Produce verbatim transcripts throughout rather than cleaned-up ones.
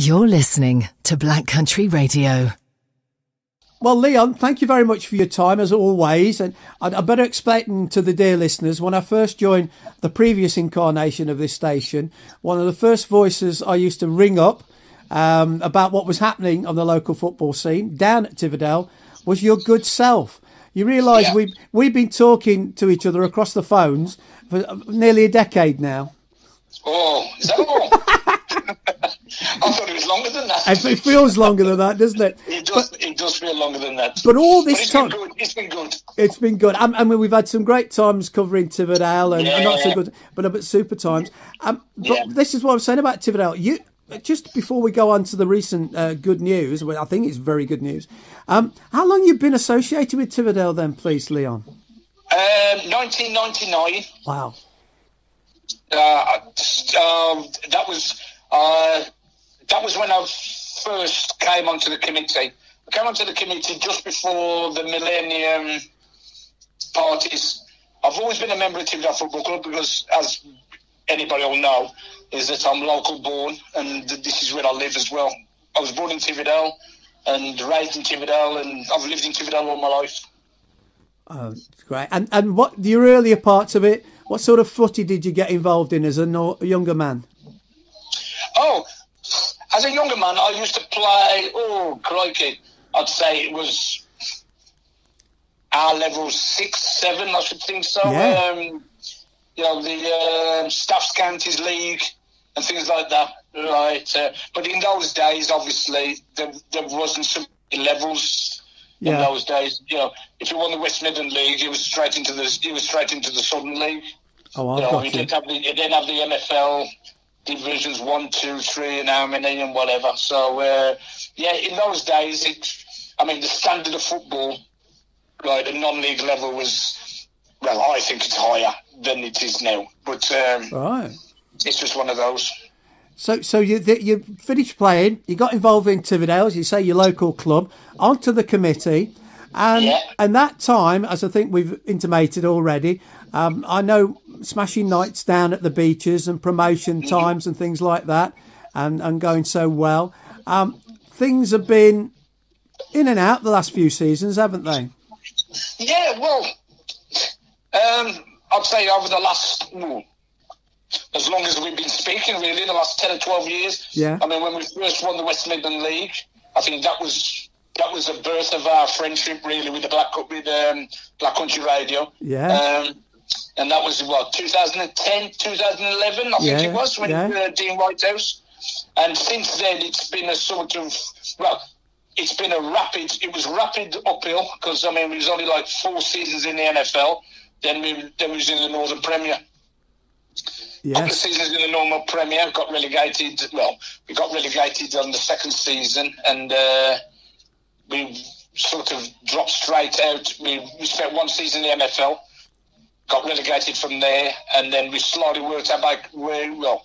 You're listening to Black Country Radio. Well, Leon, thank you very much for your time, as always. And I better explain to the dear listeners, when I first joined the previous incarnation of this station, one of the first voices I used to ring up um, about what was happening on the local football scene down at Tividale was your good self. You realise yeah. we've, we've been talking to each other across the phones for nearly a decade now. Oh, is that all? I thought it was longer than that. It feels longer than that, doesn't it? It does, but, it does feel longer than that. But all this but it's time... Been it's been good. It's been good. I mean, we've had some great times covering Tividale and, yeah, and not yeah. so good, but, but super times. Um, but yeah. this is what I'm saying about Tividale. You, just before we go on to the recent uh, good news, well, I think it's very good news, um, how long have you been associated with Tividale then, please, Leon? Um, nineteen ninety-nine. Wow. Uh, um, that was... Uh, That was when I first came onto the committee. I came onto the committee just before the millennium parties. I've always been a member of Tividale Football Club because, as anybody will know, is that I'm local born and this is where I live as well. I was born in Tividale and raised in Tividale, and I've lived in Tividale all my life. Oh, great. And and what the earlier parts of it, what sort of footy did you get involved in as a, no, a younger man? Oh, as a younger man, I used to play, oh, crikey, I'd say it was our level six, seven, I should think so. Yeah. Um, you know, the uh, Staffs Counties League and things like that, right? Uh, but in those days, obviously, there, there wasn't so many levels yeah. in those days. You know, if you won the West Midland League, it was straight into the, it was straight into the Southern League. Oh, I've you know, got you. Didn't have the, you didn't have the M F L. Divisions one, two, three, and how many, and whatever. So, uh, yeah, in those days, it, I mean, the standard of football, right, the non-league level was, well, I think it's higher than it is now. But um, right. it's just one of those. So, so you you finished playing, you got involved in Tividale, as you say, your local club, onto the committee. And yeah. and that time, as I think we've intimated already, um, I know smashing nights down at the beaches and promotion mm-hmm. times and things like that, and, and going so well. Um, things have been in and out the last few seasons, haven't they? Yeah, well, um, I'd say over the last, well, as long as we've been speaking, really, the last ten or twelve years. Yeah. I mean, when we first won the West Midland League, I think that was... That was the birth of our friendship, really, with the Black with um, Black Country Radio. Yeah. Um, and that was, what, two thousand ten, two thousand eleven, I yeah, think it was, when yeah. uh, Dean Whitehouse. And since then, it's been a sort of, well, it's been a rapid, it was rapid uphill, because, I mean, it was only like four seasons in the N F L, then we, then we was in the Northern Premier. Yes. Couple of seasons in the normal Premier, got relegated, well, we got relegated on the second season, and... Uh, We sort of dropped straight out. We, we spent one season in the M F L, got relegated from there, and then we slowly worked our back way. Well,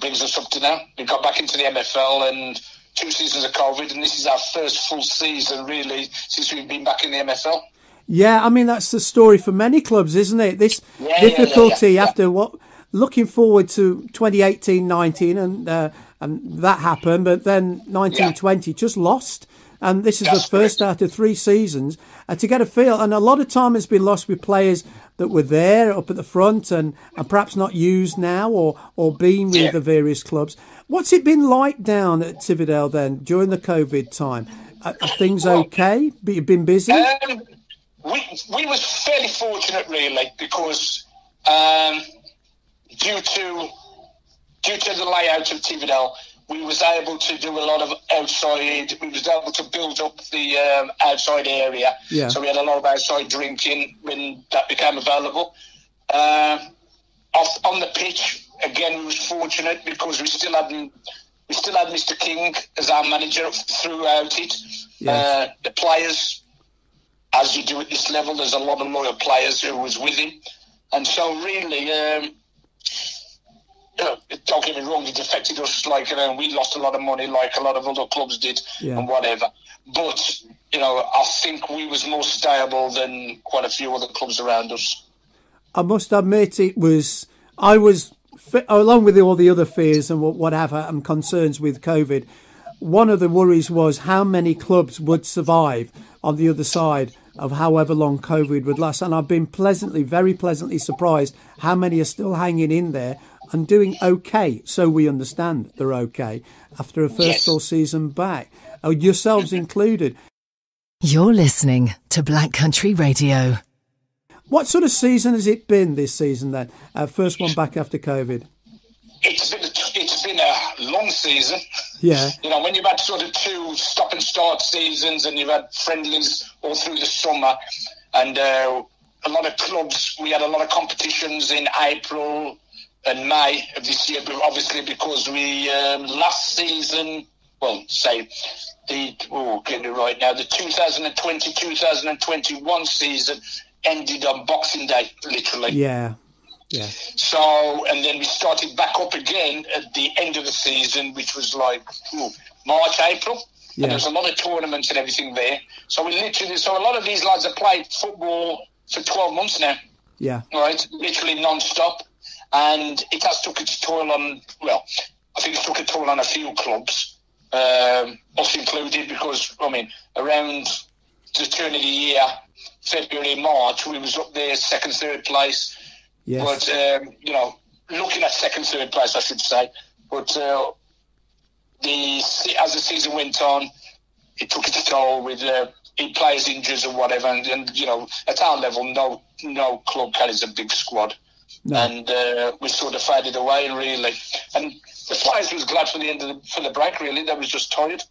brings us up to now. We got back into the M F L and two seasons of COVID, and this is our first full season, really, since we've been back in the M F L. Yeah, I mean, that's the story for many clubs, isn't it? This yeah, difficulty yeah, yeah, yeah. after what... Looking forward to twenty eighteen nineteen, and, uh, and that happened, but then nineteen twenty yeah. just lost. And this is That's the first correct. out of three seasons uh, to get a feel. And a lot of time has been lost with players that were there up at the front and, and perhaps not used now or, or been with yeah. the various clubs. What's it been like down at Tividale then during the COVID time? Are, are things well, okay? But you've been busy? Um, we, we was fairly fortunate, really, because um, due to due to the layout of Tividale, we was able to do a lot of outside, we was able to build up the um, outside area. Yeah. So we had a lot of outside drinking when that became available. Uh, off, on the pitch, again, we was fortunate because we still had, we still had Mister King as our manager throughout it. Yes. Uh, the players, as you do at this level, there's a lot of loyal players who was with him. And so really... Um, Don't get me wrong, it affected us, like, you know, we lost a lot of money, like a lot of other clubs did, yeah. and whatever. But, you know, I think we was more stable than quite a few other clubs around us. I must admit, it was, I was, along with all the other fears and whatever, and concerns with COVID, one of the worries was how many clubs would survive on the other side of however long COVID would last. And I've been pleasantly, very pleasantly surprised how many are still hanging in there and doing okay. So we understand they're okay after a first yes. full season back, yourselves included. You're listening to Black Country Radio. What sort of season has it been this season then? Uh, first one back after COVID. It's been, it's been a long season. Yeah. You know, when you've had sort of two stop and start seasons and you've had friendlies all through the summer and uh, a lot of clubs, we had a lot of competitions in April and May of this year, obviously because we um, last season, well, say, the, oh, get it right now, the two thousand twenty, two thousand twenty-one season ended on Boxing Day, literally. Yeah. Yeah. So, and then we started back up again at the end of the season, which was like ooh, March, April. Yeah. And there was a lot of tournaments and everything there. So we literally, so a lot of these lads have played football for twelve months now. Yeah. Right? Literally non-stop. And it has took its toll on, well, I think it took a toll on a few clubs, um, us included, because, I mean, around the turn of the year, February, March, we was up there second, third place. Yes. But, um, you know, looking at second, third place, I should say. But uh, the as the season went on, it took its toll with uh, players' injuries or whatever. And, and, you know, at our level, no no club carries a big squad. No. And uh, we sort of faded away, really. And the players was glad for the end of the, for the break, really. They was just tired.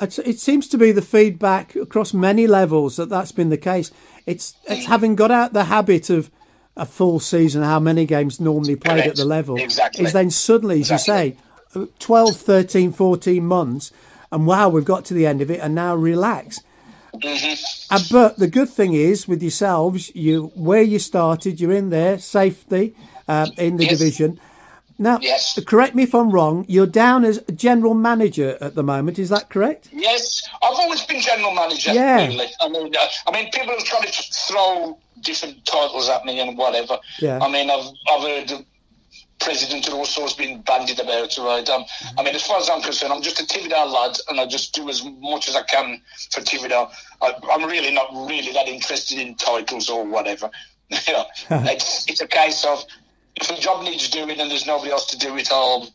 It seems to be the feedback across many levels that that's been the case. It's, it's having got out the habit of a full season, how many games normally played Correct. At the level, exactly. is then suddenly, as exactly. you say, twelve, thirteen, fourteen months, and wow, we've got to the end of it, and now relax. Mm-hmm. Uh, but the good thing is, with yourselves, you where you started, you're in there, safety, uh, in the yes. division. Now, yes. correct me if I'm wrong, you're down as general manager at the moment, is that correct? Yes, I've always been general manager, yeah. really. I mean, I mean, people have tried to throw different titles at me and whatever. Yeah. I mean, I've, I've heard the president and all sorts being bandied about, right? Um, mm-hmm. I mean, as far as I'm concerned, I'm just a Tividale lad, and I just do as much as I can for Tividale. I, I'm really not really that interested in titles or whatever. You know, it's, it's a case of, if a job needs doing and there's nobody else to do it, I'll,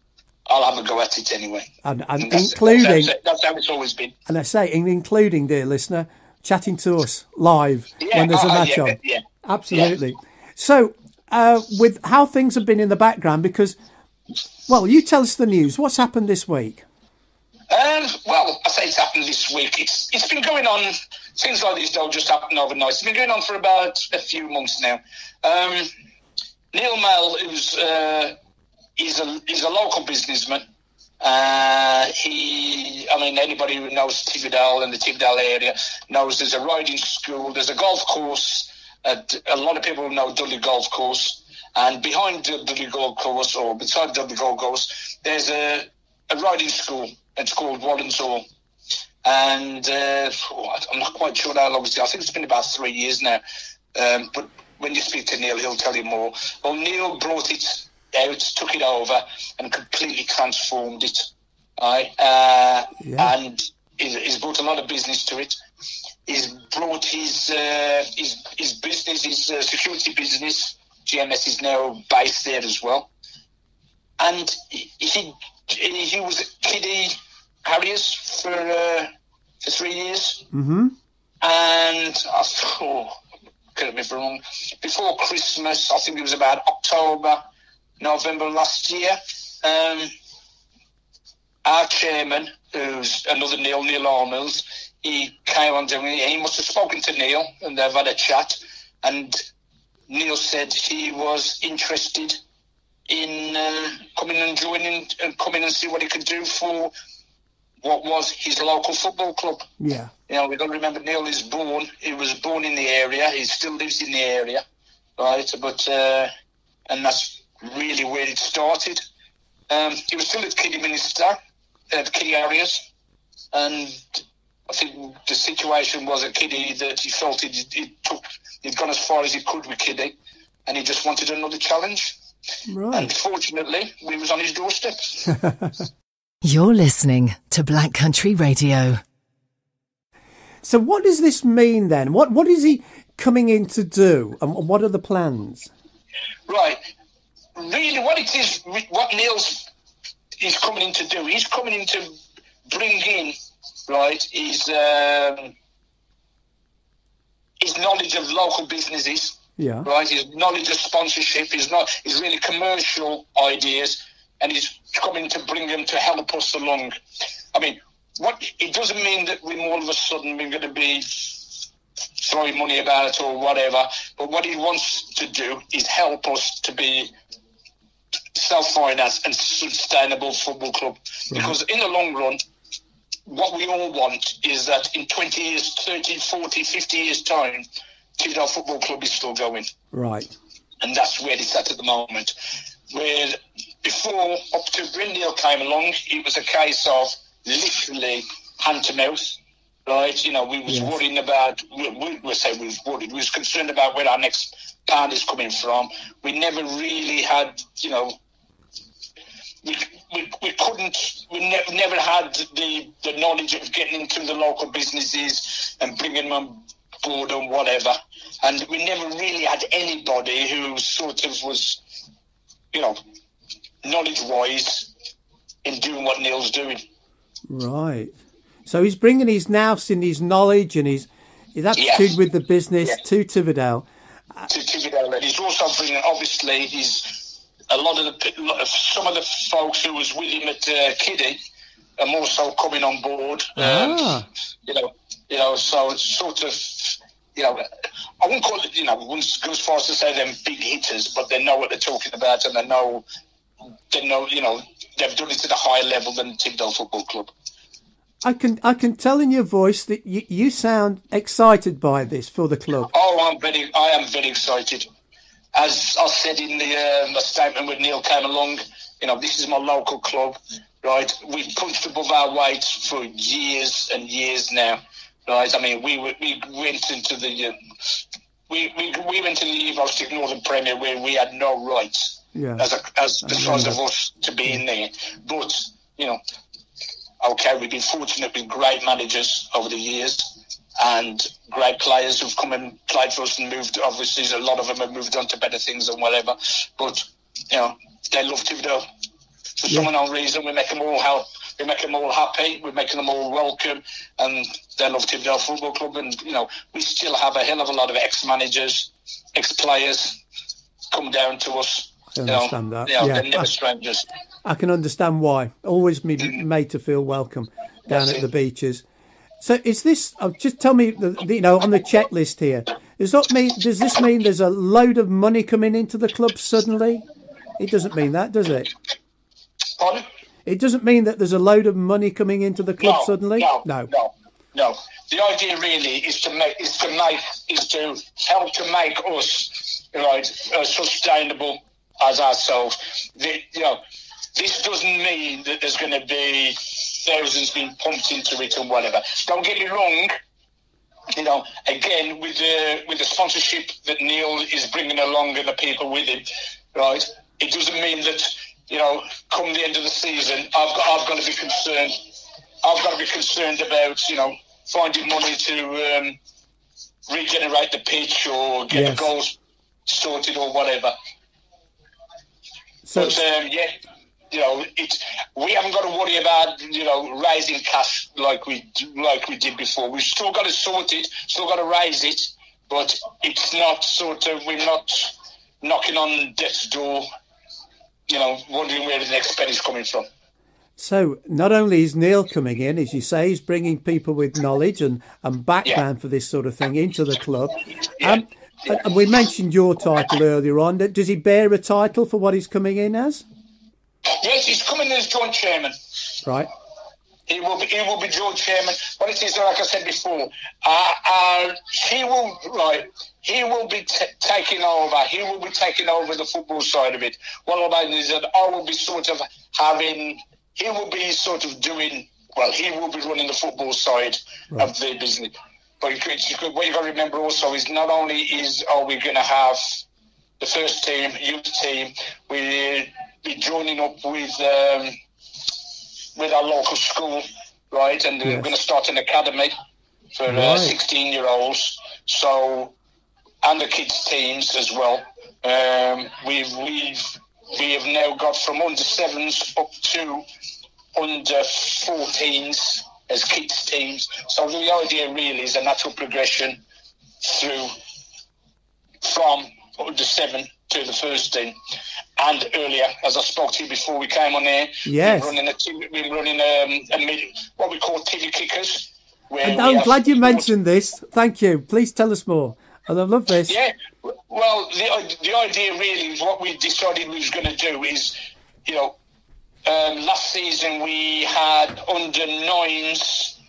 I'll have a go at it anyway. And, and, and that's, including... That's, that's, that's how it's always been. And I say, including, dear listener, chatting to us live yeah, when there's a uh, match yeah, on. Yeah, absolutely. Yeah. So, uh, with how things have been in the background, because, well, you tell us the news. What's happened this week? Um, well, I say it's happened this week. It's It's been going on... Things like this don't just happen overnight. It's been going on for about a few months now. Um... Neil Mell, who's uh, he's a he's a local businessman. Uh, he, I mean, anybody who knows Tividale and the Tividale area knows there's a riding school, there's a golf course. At, a lot of people know Dudley Golf Course, and behind Dudley Golf Course or beside Dudley Golf Course, there's a, a riding school. It's called Wadden's Hall, and uh, I'm not quite sure now. Obviously, I think it's been about three years now, um, but. When you speak to Neil, he'll tell you more. Well, Neil brought it out, took it over, and completely transformed it. Right? Uh, yeah. And he's brought a lot of business to it. He's brought his uh, his, his business, his uh, security business, G M S, is now based there as well. And he he was at Kidderminster Harriers for uh, for three years, mm-hmm. and I thought. If I'm wrong, before Christmas, I think it was about October, November last year, um, our chairman, who's another Neil, Neil Arnolds, he came on to me, he must have spoken to Neil, and they've had a chat, and Neil said he was interested in uh, coming and joining, and coming and see what he could do for what was his local football club. Yeah. You know, we've got to remember Neil is born, he was born in the area, he still lives in the area, right? But, uh, and that's really where it started. Um, he was still at Kidderminster, at Kiddy Harriers, and I think the situation was at Kiddy that he felt it, it took, he'd gone as far as he could with Kiddy, and he just wanted another challenge. Right. And fortunately, we was on his doorstep. You're listening to Black Country Radio. So what does this mean then? What what is he coming in to do, and what are the plans? Right. Really, what it is, what Neil's is coming in to do, he's coming in to bring in, right, his, um, his knowledge of local businesses, yeah, right, his knowledge of sponsorship, his, not, his really commercial ideas, and he's coming to bring them to help us along. I mean, what it doesn't mean that we all of a sudden we're going to be throwing money about or whatever, but what he wants to do is help us to be self-finance and sustainable football club. Mm-hmm. Because in the long run, what we all want is that in twenty years, thirty, forty, fifty years time, Tividale Football Club is still going. Right. And that's where it's at at the moment. Where before, up to when Neil came along, it was a case of literally hand to mouth, right? You know, we was yes. worrying about, we, we, we say we was worried, we was concerned about where our next pound is coming from. We never really had, you know, we we, we couldn't, we ne- never had the, the knowledge of getting into the local businesses and bringing them on board and whatever. And we never really had anybody who sort of was, you know, knowledge-wise in doing what Neil's doing. Right. So he's bringing his nous and his knowledge and his, his attitude yeah. with the business yeah. to Tividale. To Tividale. And he's also bringing, obviously, he's a lot of the, some of the folks who was with him at uh, Kiddy are also coming on board. Ah. Um, you know, you know, so it's sort of, you know, I wouldn't call it, you know, I wouldn't go as far as to say they're big hitters, but they know what they're talking about and they know, they know, you know, they've done it at a higher level than Tividale Football Club. I can I can tell in your voice that you, you sound excited by this for the club. Oh, I'm very, I am very excited. As I said in the um, a statement when Neil came along, you know, this is my local club, right? We've punched above our weight for years and years now, right? I mean, we we went into the uh, we, we we went to the Evo Stick Northern Premier where we had no rights. Yeah. As a, as the size of us to be in there, but you know, okay, we've been fortunate with great managers over the years and great players who've come and played for us and moved. Obviously, a lot of them have moved on to better things and whatever. But you know, they love Tividale for yeah. some unknown reason. We make them all help. We make them all happy. We make them all welcome, and they love Tividale Football Club. And you know, we still have a hell of a lot of ex-managers, ex-players come down to us. I understand no, that. No, yeah. Never strangers. I, I can understand why. Always be made to feel welcome down That's at it. the beaches. So is this? Oh, just tell me, the, the, you know, on the checklist here. Does that mean? Does this mean there's a load of money coming into the club suddenly? It doesn't mean that, does it? Pardon? It doesn't mean that there's a load of money coming into the club no, suddenly. No, no, no, no. The idea really is to make is to make is to help to make us right uh, sustainable. As ourselves, the, you know, this doesn't mean that there's going to be thousands being pumped into it and whatever. Don't get me wrong, you know. Again, with the with the sponsorship that Neil is bringing along and the people with him, right? It doesn't mean that you know, come the end of the season, I've got I've got to be concerned. I've got to be concerned about you know finding money to um, regenerate the pitch or get yes. the goals sorted or whatever. So, but, um, yeah, you know, it's, we haven't got to worry about, you know, raising cash like we like we did before. We've still got to sort it, still got to raise it, but it's not sort of, we're not knocking on death's door, you know, wondering where the next penny's coming from. So not only is Neil coming in, as you say, he's bringing people with knowledge and, and background yeah. for this sort of thing into the club. Yeah. Um, And we mentioned your title earlier on. Does he bear a title for what he's coming in as? Yes, he's coming as joint chairman. Right. He will be. He will be joint chairman. What it is, like I said before, uh, uh, he will. Right. He will be t- taking over. He will be taking over the football side of it. What I mean is that I will be sort of having. He will be sort of doing. Well, he will be running the football side right. of the business. But what you've got to remember also is not only is are we going to have the first team, youth team, we'll be joining up with um, with our local school, right? And yes. we're going to start an academy for right. uh, sixteen-year-olds. So, and the kids' teams as well. Um, we've we've we have now got from under sevens up to under fourteens as kids' teams. So the idea really is a natural progression through from under seven to the first team. And earlier, as I spoke to you before we came on air, yes. we're running a we're running a, a what we call T V kickers. And I'm glad you mentioned this. Thank you. Please tell us more. I love this. Yeah. Well, the the idea really is what we decided we was going to do is, you know, um, last season we had under nines,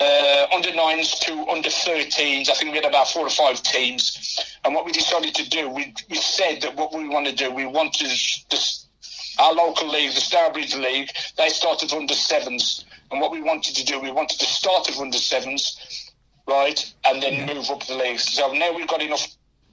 uh, under nines to under thirteens. I think we had about four or five teams. And what we decided to do, we we said that what we want to do, we want to just, our local league, the Stourbridge League, they started under sevens. And what we wanted to do, we wanted to start at under sevens, right, and then yeah. move up the leagues. So now we've got enough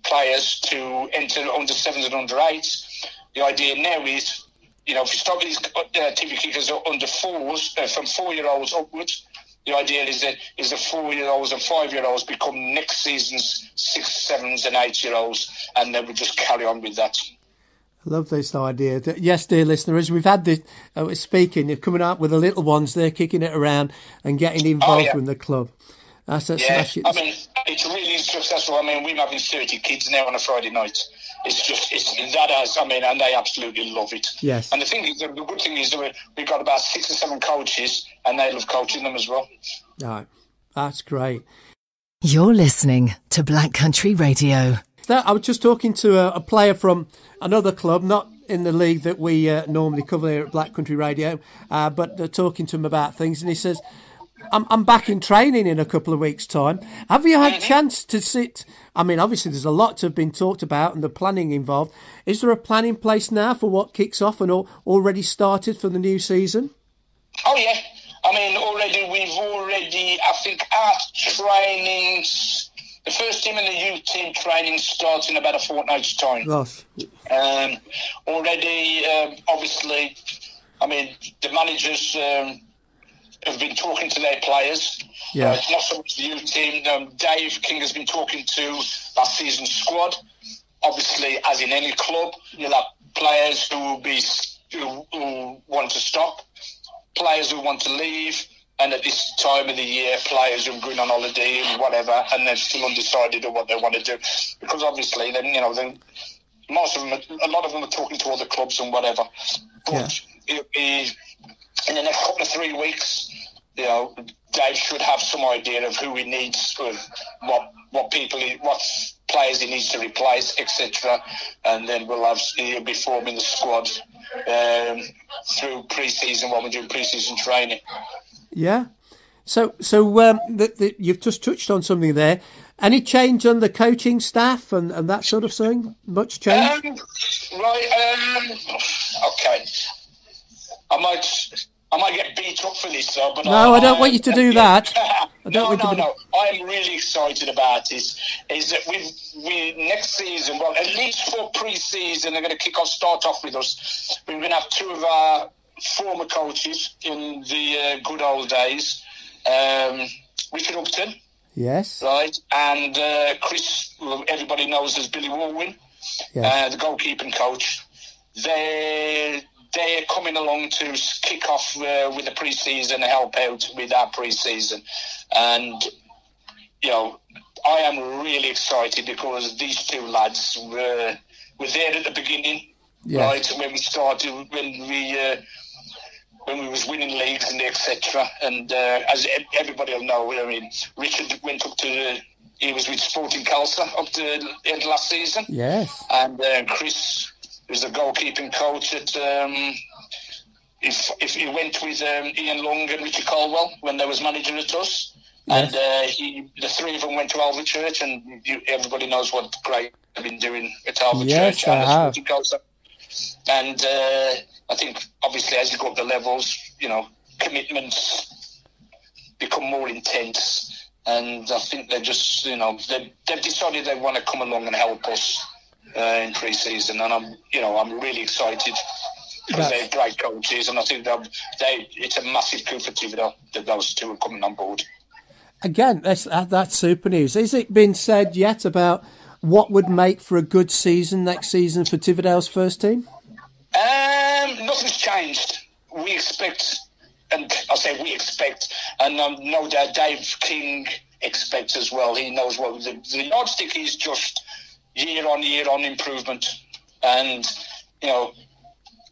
players to enter under sevens and under eights. The idea now is, you know, if you start with these uh, T V kickers under fours, uh, from four-year-olds upwards, the idea is that is the four-year-olds and five-year-olds become next season's six, sevens and eight-year-olds, and then we just carry on with that. I love this idea. Yes, dear listeners, we've had this uh, speaking. They're coming out with the little ones. They're kicking it around and getting involved oh, yeah. in the club. That's that's yeah. smash it. I mean, it's really successful. I mean, we're having thirty kids now on a Friday night. It's just it's that has. I mean, and they absolutely love it. Yes. And the thing is, the good thing is that we've got about six or seven coaches, and they love coaching them as well. Right, that's great. You're listening to Black Country Radio. I was just talking to a, a player from another club, not in the league that we uh, normally cover here at Black Country Radio, uh, but uh, talking to him about things, and he says, I'm, I'm back in training in a couple of weeks' time. Have you had a chance to sit? I mean, obviously there's a lot to have been talked about and the planning involved. Is there a plan in place now for what kicks off and all, already started for the new season? Oh, yeah. I mean, already we've already, I think, our trainings... The first team and the youth team training starts in about a fortnight's time. Yes. Um, already, um, obviously, I mean, the managers um, have been talking to their players. Yeah. Uh, it's not so much the youth team. Um, Dave King has been talking to last season's squad. Obviously, as in any club, you'll have players who will be who, who want to stop, players who want to leave. And at this time of the year, players are going on holiday and whatever, and they're still undecided on what they want to do. Because obviously, then you know, then most of them, are, a lot of them are talking to other clubs and whatever. But yeah. it, it, in the next couple of three weeks, you know, Dave should have some idea of who he needs, uh, what what people, he, what players he needs to replace, et cetera. And then we'll have he'll be forming the squad um, through pre-season when we do pre-season training. Yeah, so so um, the, the, you've just touched on something there. Any change on the coaching staff and, and that sort of thing? Much change? Um, right. Um, okay. I might I might get beat up for this, though. But no, I, I don't I, want you to do yeah. that. I don't no, want no, to be... no. I'm really excited about this. Is that we we next season? Well, at least for pre-season, they're going to kick off, start off with us. We're going to have two of our former coaches in the uh, good old days, um, Richard Upton, yes, right, and uh, Chris, who everybody knows as Billy Woolwin, yes. uh, the goalkeeping coach. They they're coming along to kick off uh, with the pre-season, help out with our pre-season, and you know I am really excited because these two lads were were there at the beginning, yes. right, when we started when we. Uh, when we was winning leagues and et cetera. And uh, as everybody will know, I mean, Richard went up to, the, he was with Sporting Culture up to the end of last season. Yes. And uh, Chris was the goalkeeping coach at, um, if, if he went with um, Ian Long and Richard Caldwell when they was managing at us. Yes. And uh, he, the three of them went to Alvechurch, and you, everybody knows what great they've been doing at Alvechurch. Yes, and I have. Sporting Culture. And uh, I think, obviously, as you go up the levels, you know, commitments become more intense. And I think they're just, you know, they've, they've decided they want to come along and help us uh, in pre-season. And I'm, you know, I'm really excited because they're great coaches, and I think they it's a massive coup for Tividale that those two are coming on board. Again, that's, that's super news. Is it been said yet about what would make for a good season next season for Tividale's first team? Um, nothing's changed. We expect, and I say we expect, and um, no doubt Dave King expects as well. He knows what the, the yardstick is, just year on year on improvement. And, you know,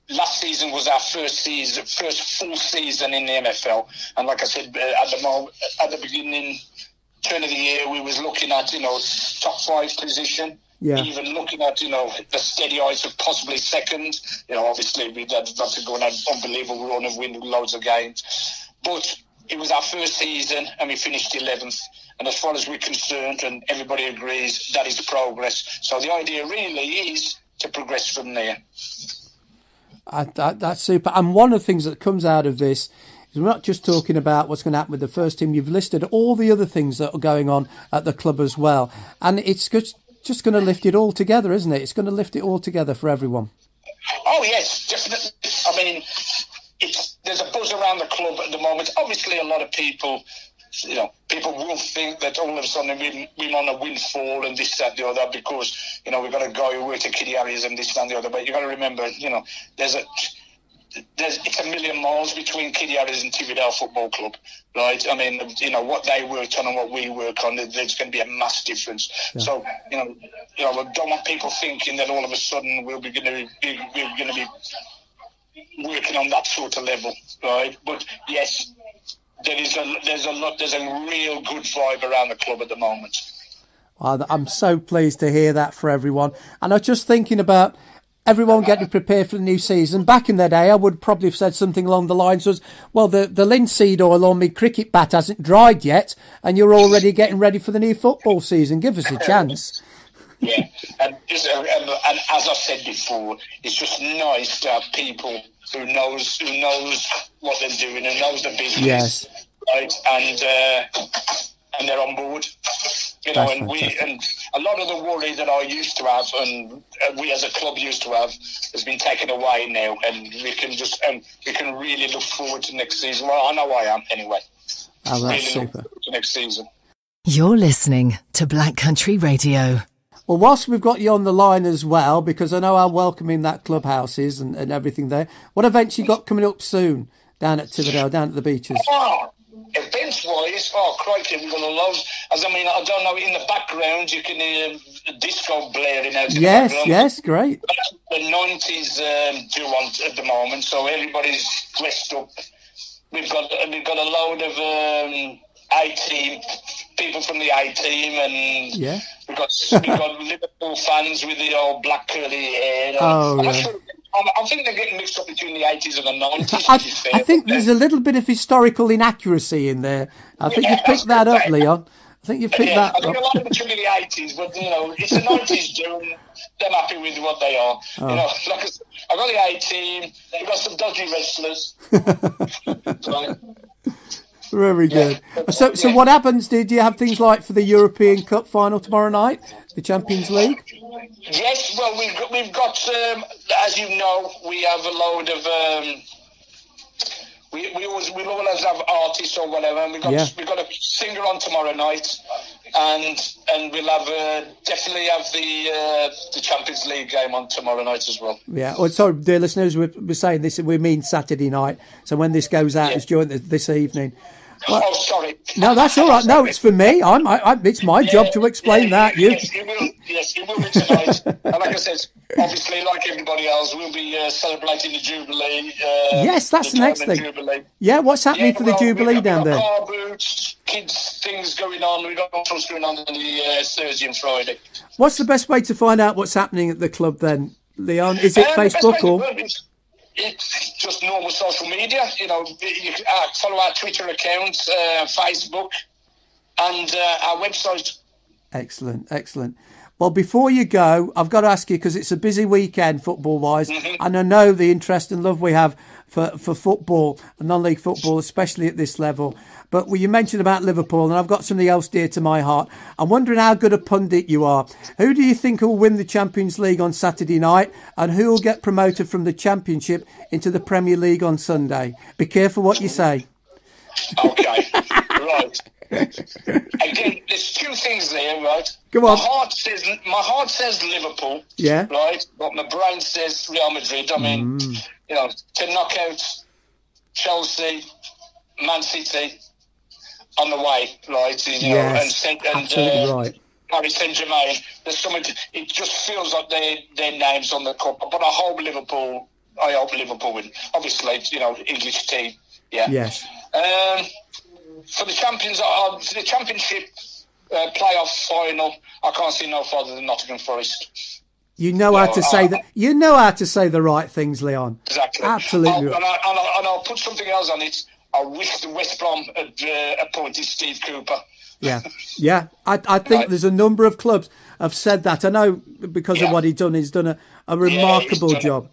last season was our first season, first full season in the M F L, and like I said at the moment, at the beginning, turn of the year, we was looking at you know top five position, yeah. even looking at you know the steady eyes of possibly second. You know, obviously we had to go on an unbelievable run of winning loads of games, but it was our first season and we finished eleventh. And as far as we're concerned, and everybody agrees, that is progress. So the idea really is to progress from there. I, that, that's super. And one of the things that comes out of this is we're not just talking about what's going to happen with the first team. You've listed all the other things that are going on at the club as well. And it's just, just going to lift it all together, isn't it? It's going to lift it all together for everyone. Oh, yes, definitely. I mean, it's, there's a buzz around the club at the moment. Obviously, a lot of people... You know, people will think that all of a sudden we're, we're on a windfall and this, that, the other, because, you know, we've got a guy who worked at Kidderminster Harriers and this, that, and the other. But you've got to remember, you know, there's a, there's it's a million miles between Kidderminster Harriers and Tividale Football Club, right? I mean, you know, what they worked on and what we work on, there's going to be a mass difference. Yeah. So, you know, you know, I don't want people thinking that all of a sudden we'll be going to be, we're going to be working on that sort of level, right? But, yes... There is a, there's a lot, there's a real good vibe around the club at the moment. Well, I'm so pleased to hear that for everyone. And I was just thinking about everyone getting prepared for the new season. Back in the day, I would probably have said something along the lines of, well, the, the linseed oil on me cricket bat hasn't dried yet, and you're already getting ready for the new football season. Give us a chance. Yeah, and, just, and, and as I said before, it's just nice to have people who knows who knows what they're doing and knows the business, yes. right? And uh, and they're on board, you know. That's and fantastic. we and a lot of the worry that I used to have, and we as a club used to have, has been taken away now, and we can just and we can really look forward to next season. Well, I know I am anyway. Oh, that's really super. To next season. You're listening to Black Country Radio. Well, whilst we've got you on the line as well, because I know how welcoming that clubhouse is and, and everything there, what events you got coming up soon down at Tividale, down at the beaches? Oh, events-wise, oh, crikey, we've got a lot. As I mean, I don't know, in the background you can hear disco blaring out. Yes, the yes, great. That's the nineties um, do on at the moment, so everybody's dressed up. We've got, we've got a load of um, A-team, people from the A-team, and... Yeah. We've got, we've got Liverpool fans with the old black curly hair. Oh, I'm yeah. sure, I think they're getting mixed up between the eighties and the nineties. I, fair, I think there's a little bit of historical inaccuracy in there. I think yeah, you've picked that up, Leon. I think you've picked yeah, that I up. I think a lot of it's really the eighties, but, you know, it's the nineties doing. They're happy with what they are. Oh. You know, like I said, I've got the A-team. We've got some dodgy wrestlers. Right. Very good. Yeah. So, so yeah. what happens? Do you have things like for the European Cup final tomorrow night, the Champions League? Yes. Well, we've got, we've got um, as you know, we have a load of um, we we always we always have artists or whatever, and we've got yeah. we've got a singer on tomorrow night, and and we'll have uh, definitely have the uh, the Champions League game on tomorrow night as well. Yeah. Oh, sorry, dear listeners, we're, we're saying this. We mean Saturday night. So when this goes out, yeah. it's during the, this evening. Well, oh, sorry. No, that's all right. No, it's for me. I'm. I, I, it's my yeah, job to explain yeah, that. You. Yes, it will. Yes, it will be tonight. And like I said, obviously, like everybody else, we'll be uh, celebrating the Jubilee. Uh, yes, that's the, the next thing. Jubilee. Yeah, what's happening yeah, for well, the Jubilee got, down there? Car boots, kids, things going on. We've got all sorts going on on the uh, Thursday and Friday. What's the best way to find out what's happening at the club then, Leon? Is it um, Facebook or? It's just normal social media, you know. You can follow our Twitter accounts, uh, Facebook, and uh, our website. Excellent, excellent. Well, before you go, I've got to ask you, because it's a busy weekend football-wise, mm-hmm. and I know the interest and love we have for, for football, non-league football, especially at this level. But well, you mentioned about Liverpool, and I've got something else dear to my heart. I'm wondering how good a pundit you are. Who do you think will win the Champions League on Saturday night, and who will get promoted from the Championship into the Premier League on Sunday? Be careful what you say. Okay, right. Again, there's two things there, right? Come on. My heart says, my heart says Liverpool, yeah, right? But my brain says Real Madrid. I mean, mm. you know, to knock out Chelsea, Man City on the way, right? You know, yes, and, and uh, right. Paris Saint-Germain. There's something. It just feels like their their names on the cup. But I hope Liverpool. I hope Liverpool win. Obviously, you know, English team. Yeah. Yes. Um, for the champions, uh, for the championship uh, playoff final, I can't see no further than Nottingham Forest. You know so, how to say uh, that. You know how to say the right things, Leon. Exactly. Absolutely. I'll, and, I, and, I, and I'll put something else on it. I wish the West Brom had uh, appointed Steve Cooper. Yeah, yeah. I, I think right. there's a number of clubs have said that. I know because yeah. of what he's done. He's done a, a remarkable yeah, job.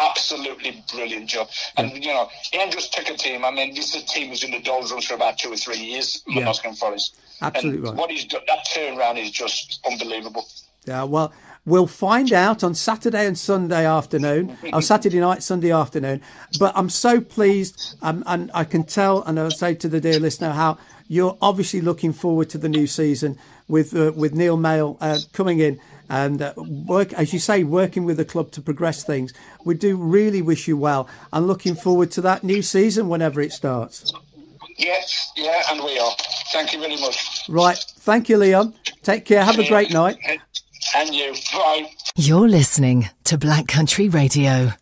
Absolutely brilliant job. And, yeah. you know, he ain't just took a team. I mean, this is a team who's in the doldrums for about two or three years, yeah. Nottingham Forest. Absolutely and right. What he's done, that turnaround is just unbelievable. Yeah, well, we'll find out on Saturday and Sunday afternoon, or Saturday night, Sunday afternoon. But I'm so pleased, um, and I can tell, and I'll say to the dear listener, how you're obviously looking forward to the new season with uh, with Neil Mell uh, coming in. And uh, work, as you say, working with the club to progress things. We do really wish you well, and looking forward to that new season whenever it starts. Yes, yeah, and we are. Thank you very much. Right, thank you, Leon. Take care. Have a great night. And you. Bye. You're listening to Black Country Radio.